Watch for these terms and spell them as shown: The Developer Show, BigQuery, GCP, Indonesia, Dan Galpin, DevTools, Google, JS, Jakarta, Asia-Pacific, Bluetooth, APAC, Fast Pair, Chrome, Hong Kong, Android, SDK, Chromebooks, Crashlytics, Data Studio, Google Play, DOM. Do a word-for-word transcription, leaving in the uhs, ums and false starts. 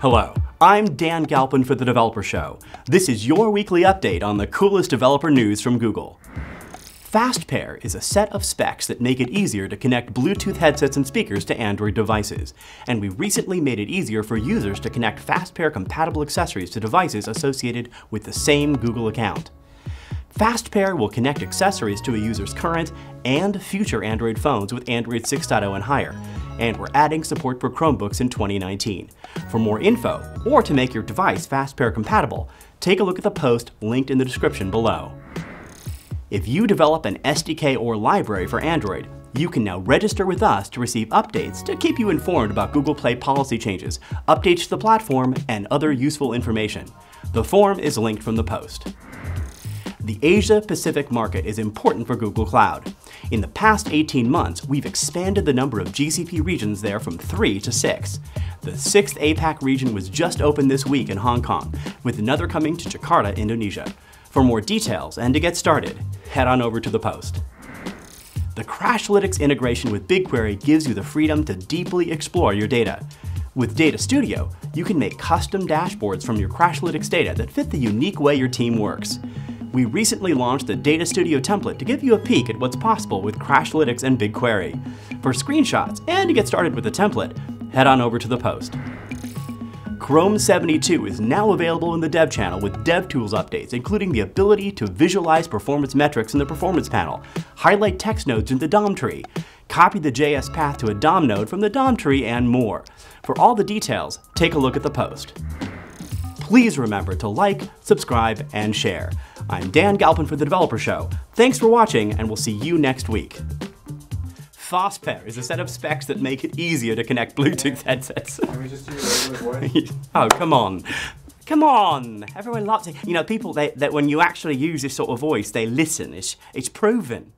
Hello, I'm Dan Galpin for The Developer Show. This is your weekly update on the coolest developer news from Google. Fast Pair is a set of specs that make it easier to connect Bluetooth headsets and speakers to Android devices, and we recently made it easier for users to connect Fast Pair compatible accessories to devices associated with the same Google account. Fast Pair will connect accessories to a user's current and future Android phones with Android six point oh and higher, and we're adding support for Chromebooks in twenty nineteen. For more info, or to make your device Fast Pair compatible, take a look at the post linked in the description below. If you develop an S D K or library for Android, you can now register with us to receive updates to keep you informed about Google Play policy changes, updates to the platform, and other useful information. The form is linked from the post. The Asia-Pacific market is important for Google Cloud. In the past eighteen months, we've expanded the number of G C P regions there from three to six. The sixth APAC region was just opened this week in Hong Kong, with another coming to Jakarta, Indonesia. For more details and to get started, head on over to the post. The Crashlytics integration with BigQuery gives you the freedom to deeply explore your data. With Data Studio, you can make custom dashboards from your Crashlytics data that fit the unique way your team works. We recently launched the Data Studio template to give you a peek at what's possible with Crashlytics and BigQuery. For screenshots and to get started with the template, head on over to the post. Chrome seventy-two is now available in the Dev channel with DevTools updates, including the ability to visualize performance metrics in the Performance panel, highlight text nodes in the D O M tree, copy the J S path to a D O M node from the D O M tree, and more. For all the details, take a look at the post. Please remember to like, subscribe, and share. I'm Dan Galpin for The Developer Show. Thanks for watching, and we'll see you next week. Fast Pair is a set of specs that make it easier to connect Bluetooth headsets. Can we just do your regular voice? Oh, come on. Come on. Everyone loves it. You know, people, they, that when you actually use this sort of voice, they listen. It's, it's proven.